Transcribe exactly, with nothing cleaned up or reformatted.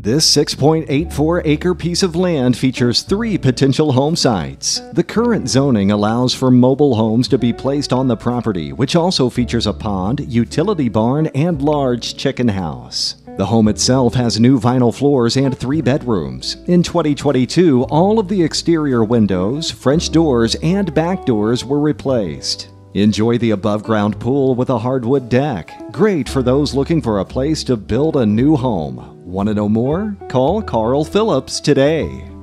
This six point eight four acre piece of land features three potential home sites. The current zoning allows for mobile homes to be placed on the property, which also features a pond, utility barn, and large chicken house. The home itself has new vinyl floors and three bedrooms. In twenty twenty-two, all of the exterior windows, French doors, and back doors were replaced. Enjoy the above-ground pool with a hardwood deck. Great for those looking for a place to build a new home. Want to know more? Call Karl Phillips today.